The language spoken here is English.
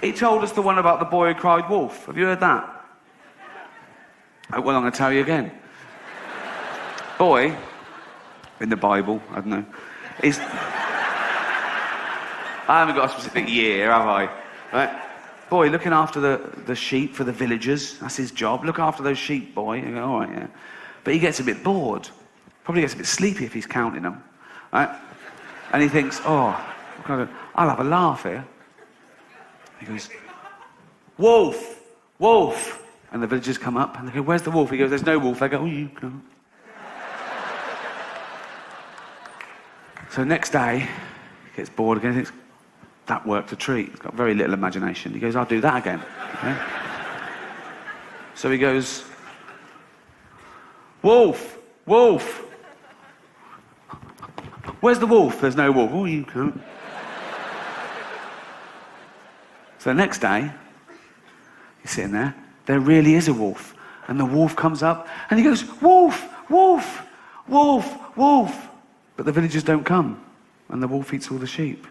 He told us the one about the boy who cried wolf. Have you heard that? Well, I'm going to tell you again. Boy, in the Bible, I don't know. I haven't got a specific year, have I? Right? Boy, looking after the sheep for the villagers. That's his job. Look after those sheep, boy. You go, all right, yeah. But he gets a bit bored. Probably gets a bit sleepy if he's counting them. Right? And he thinks, oh, I'll have a laugh here. He goes, wolf, wolf. And the villagers come up and they go, where's the wolf? He goes, there's no wolf. They go, oh, you can't. So next day, he gets bored again. He thinks, that worked a treat. He's got very little imagination. He goes, I'll do that again. Okay? So he goes, wolf, wolf. Where's the wolf? There's no wolf. Oh, you can't. So the next day, he's sitting there. There really is a wolf. And the wolf comes up and he goes, wolf, wolf, wolf, wolf. But the villagers don't come. And the wolf eats all the sheep.